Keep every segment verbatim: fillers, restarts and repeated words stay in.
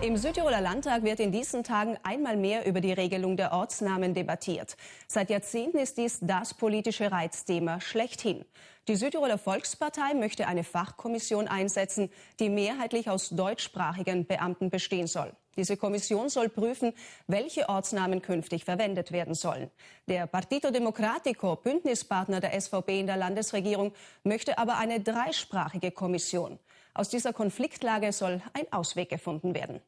Im Südtiroler Landtag wird in diesen Tagen einmal mehr über die Regelung der Ortsnamen debattiert. Seit Jahrzehnten ist dies das politische Reizthema schlechthin. Die Südtiroler Volkspartei möchte eine Fachkommission einsetzen, die mehrheitlich aus deutschsprachigen Beamten bestehen soll. Diese Kommission soll prüfen, welche Ortsnamen künftig verwendet werden sollen. Der Partito Democratico, Bündnispartner der S V P in der Landesregierung, möchte aber eine dreisprachige Kommission. Aus dieser Konfliktlage soll ein Ausweg gefunden werden.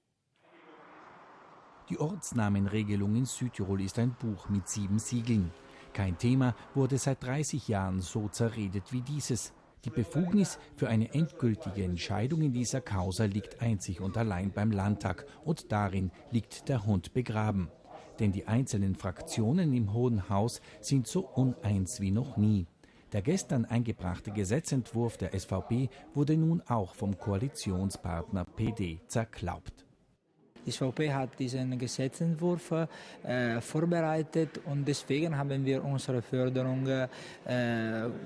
Die Ortsnamenregelung in Südtirol ist ein Buch mit sieben Siegeln. Kein Thema wurde seit dreißig Jahren so zerredet wie dieses. Die Befugnis für eine endgültige Entscheidung in dieser Causa liegt einzig und allein beim Landtag. Und darin liegt der Hund begraben. Denn die einzelnen Fraktionen im Hohen Haus sind so uneins wie noch nie. Der gestern eingebrachte Gesetzentwurf der S V P wurde nun auch vom Koalitionspartner P D zerklaubt. Die S V P hat diesen Gesetzentwurf äh, vorbereitet und deswegen haben wir unsere Forderung äh,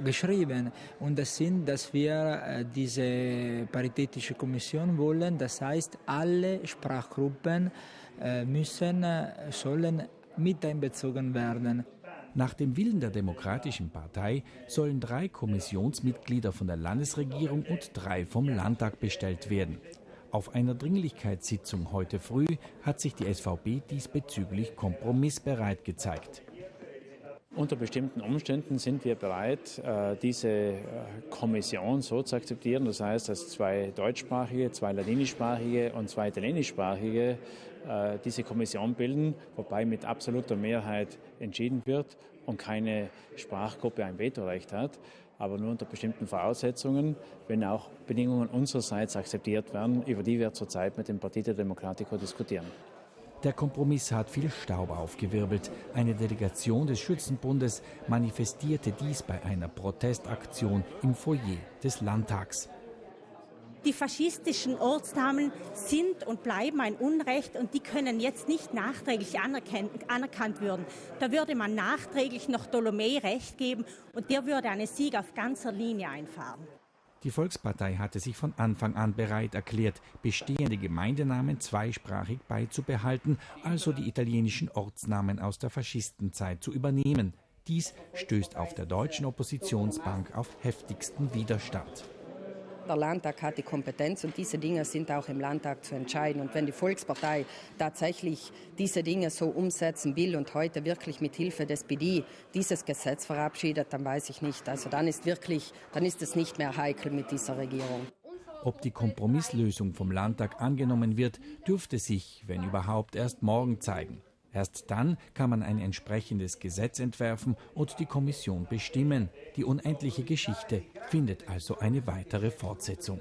geschrieben. Und das sind, dass wir äh, diese paritätische Kommission wollen. Das heißt, alle Sprachgruppen äh, müssen, äh, sollen mit einbezogen werden. Nach dem Willen der Demokratischen Partei sollen drei Kommissionsmitglieder von der Landesregierung und drei vom Landtag bestellt werden. Auf einer Dringlichkeitssitzung heute früh hat sich die S V P diesbezüglich kompromissbereit gezeigt. Unter bestimmten Umständen sind wir bereit, diese Kommission so zu akzeptieren. Das heißt, dass zwei deutschsprachige, zwei ladinischsprachige und zwei italienischsprachige diese Kommission bilden, wobei mit absoluter Mehrheit entschieden wird und keine Sprachgruppe ein Vetorecht hat. Aber nur unter bestimmten Voraussetzungen, wenn auch Bedingungen unsererseits akzeptiert werden, über die wir zurzeit mit dem Partito Democratico diskutieren. Der Kompromiss hat viel Staub aufgewirbelt. Eine Delegation des Schützenbundes manifestierte dies bei einer Protestaktion im Foyer des Landtags. Die faschistischen Ortsnamen sind und bleiben ein Unrecht und die können jetzt nicht nachträglich anerkannt werden. Da würde man nachträglich noch Tolomei Recht geben und der würde einen Sieg auf ganzer Linie einfahren. Die Volkspartei hatte sich von Anfang an bereit erklärt, bestehende Gemeindenamen zweisprachig beizubehalten, also die italienischen Ortsnamen aus der Faschistenzeit zu übernehmen. Dies stößt auf der deutschen Oppositionsbank auf heftigsten Widerstand. Der Landtag hat die Kompetenz und diese Dinge sind auch im Landtag zu entscheiden. Und wenn die Volkspartei tatsächlich diese Dinge so umsetzen will und heute wirklich mit Hilfe des P D dieses Gesetz verabschiedet, dann weiß ich nicht. Also dann ist wirklich, dann ist es nicht mehr heikel mit dieser Regierung. Ob die Kompromisslösung vom Landtag angenommen wird, dürfte sich, wenn überhaupt, erst morgen zeigen. Erst dann kann man ein entsprechendes Gesetz entwerfen und die Kommission bestimmen. Die unendliche Geschichte findet also eine weitere Fortsetzung.